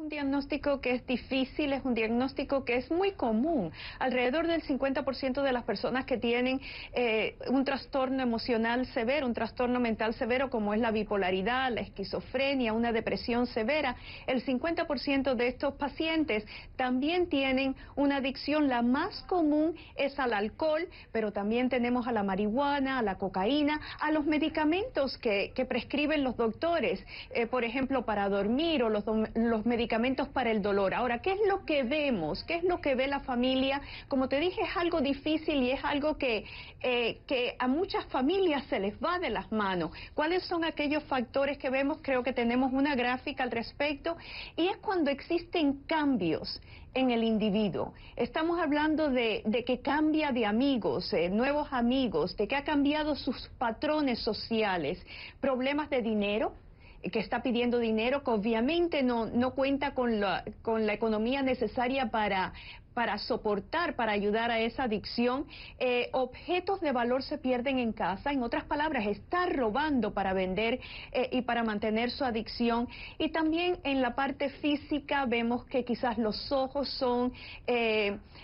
un diagnóstico que es difícil, es un diagnóstico que es muy común. Alrededor del 50% de las personas que tienen un trastorno emocional severo, un trastorno mental severo como es la bipolaridad, la esquizofrenia, una depresión severa, el 50% de estos pacientes también tienen una adicción. La más común es al alcohol, pero también tenemos a la marihuana, a la cocaína, a los medicamentos que prescriben los doctores, por ejemplo, para dormir o los medicamentos para el dolor. Ahora, ¿qué es lo que vemos? ¿Qué es lo que ve la familia? Como te dije, es algo difícil y es algo que a muchas familias se les va de las manos. ¿Cuáles son aquellos factores que vemos? Creo que tenemos una gráfica al respecto. Y es cuando existen cambios en el individuo. Estamos hablando de que cambia de amigos, nuevos amigos, de que ha cambiado sus patrones sociales, problemas de dinero, que está pidiendo dinero, que obviamente no cuenta con la economía necesaria para soportar, para ayudar a esa adicción. Objetos de valor se pierden en casa, en otras palabras, está robando para vender y para mantener su adicción. Y también en la parte física vemos que quizás los ojos son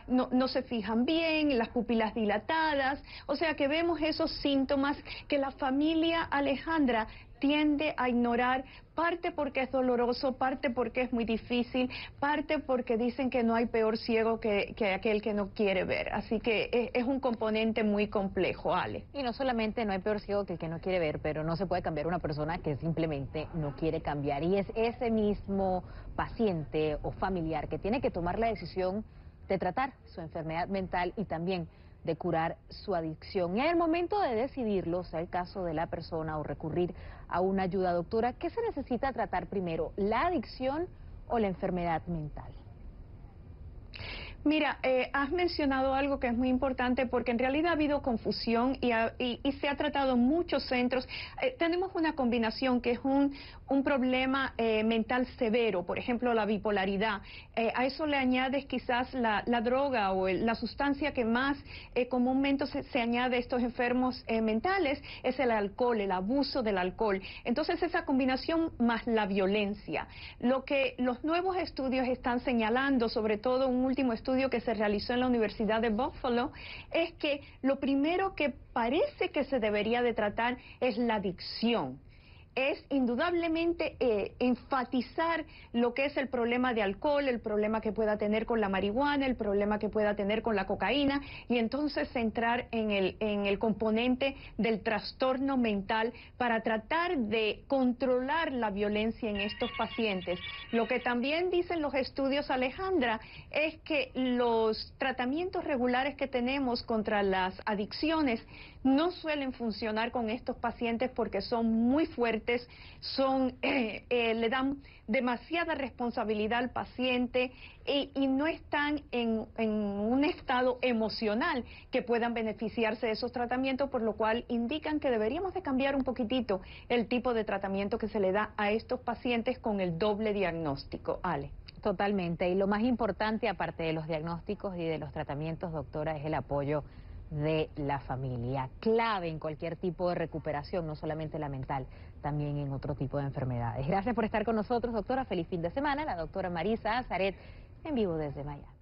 no se fijan bien, las pupilas dilatadas, o sea que vemos esos síntomas que la familia, Alejandra, tiende a ignorar, parte porque es doloroso, parte porque es muy difícil, parte porque dicen que no hay peor ciego que aquel que no quiere ver. Así que es un componente muy complejo, Ale. Y no solamente no hay peor ciego que el que no quiere ver, pero no se puede cambiar una persona que simplemente no quiere cambiar. Y es ese mismo paciente o familiar que tiene que tomar la decisión de tratar su enfermedad mental y también de curar su adicción. Y en el momento de decidirlo, sea el caso de la persona o recurrir a una ayuda, doctora, ¿qué se necesita tratar primero, la adicción o la enfermedad mental? Mira, has mencionado algo que es muy importante porque en realidad ha habido confusión y se ha tratado en muchos centros. Tenemos una combinación que es un problema mental severo, por ejemplo, la bipolaridad. A eso le añades quizás la droga o la sustancia que más comúnmente se añade a estos enfermos mentales, es el alcohol, el abuso del alcohol. Entonces, esa combinación más la violencia. Lo que los nuevos estudios están señalando, sobre todo un último estudio que se realizó en la Universidad de Buffalo, es que lo primero que parece que se debería de tratar es la adicción. Es indudablemente enfatizar lo que es el problema de alcohol, el problema que pueda tener con la marihuana, el problema que pueda tener con la cocaína, y entonces centrar en el componente del trastorno mental para tratar de controlar la violencia en estos pacientes. Lo que también dicen los estudios, Alejandra, es que los tratamientos regulares que tenemos contra las adicciones no suelen funcionar con estos pacientes porque son muy fuertes, le dan demasiada responsabilidad al paciente y no están en un estado emocional que puedan beneficiarse de esos tratamientos, por lo cual indican que deberíamos de cambiar un poquitito el tipo de tratamiento que se le da a estos pacientes con el doble diagnóstico, Ale. Totalmente, y lo más importante aparte de los diagnósticos y de los tratamientos, doctora, es el apoyo de la familia, clave en cualquier tipo de recuperación, no solamente la mental, también en otro tipo de enfermedades. Gracias por estar con nosotros, doctora. Feliz fin de semana. La doctora Marisa Azaret, en vivo desde Miami.